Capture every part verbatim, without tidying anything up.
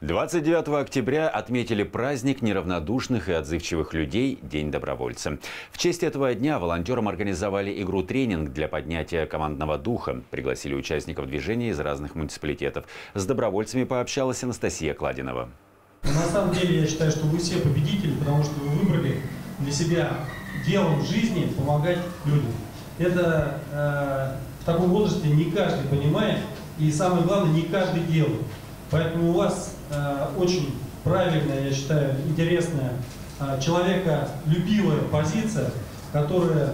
двадцать девятого октября отметили праздник неравнодушных и отзывчивых людей – День добровольца. В честь этого дня волонтерам организовали игру-тренинг для поднятия командного духа. Пригласили участников движения из разных муниципалитетов. С добровольцами пообщалась Анастасия Кладинова. На самом деле я считаю, что вы все победители, потому что вы выбрали для себя делом жизни помогать людям. Это э, в таком возрасте не каждый понимает, и самое главное, не каждый делает. Поэтому у вас э, очень правильная, я считаю, интересная, э, человеколюбивая позиция, которая э,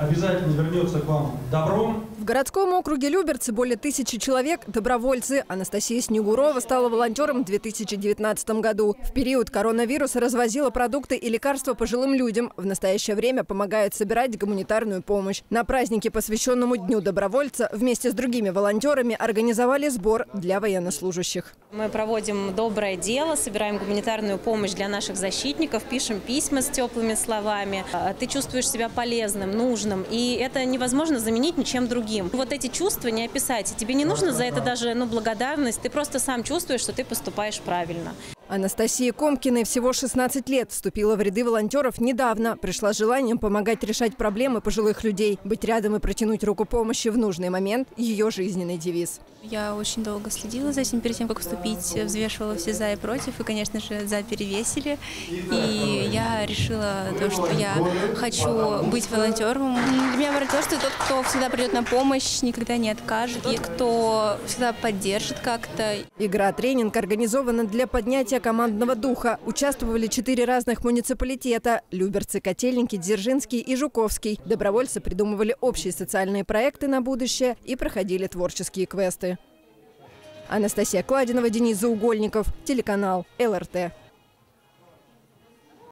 обязательно вернется к вам добром. В городском округе Люберцы более тысячи человек – добровольцы. Анастасия Снегурова стала волонтером в две тысячи девятнадцатом году. В период коронавируса развозила продукты и лекарства пожилым людям. В настоящее время помогает собирать гуманитарную помощь. На празднике, посвященному Дню добровольца, вместе с другими волонтерами организовали сбор для военнослужащих. Мы проводим доброе дело, собираем гуманитарную помощь для наших защитников, пишем письма с теплыми словами. Ты чувствуешь себя полезным, нужным, и это невозможно заменить ничем другим. Вот эти чувства не описать. Тебе не нужно за это даже ну, благодарность. Ты просто сам чувствуешь, что ты поступаешь правильно. Анастасии Комкиной всего шестнадцать лет, вступила в ряды волонтеров недавно. Пришла с желанием помогать решать проблемы пожилых людей. Быть рядом и протянуть руку помощи в нужный момент – ее жизненный девиз. Я очень долго следила за этим, перед тем, как вступить, взвешивала все за и против. И, конечно же, за перевесили. И я решила, то, что я хочу быть волонтером. Для меня волонтер, что тот, кто всегда придет на помощь, никогда не откажет. И кто всегда поддержит как-то. Игра-тренинг организована для поднятия командного духа. Участвовали четыре разных муниципалитета – Люберцы, Котельники, Дзержинский и Жуковский. Добровольцы придумывали общие социальные проекты на будущее и проходили творческие квесты. Анастасия Кладинова, Денис Заугольников, телеканал ЛРТ.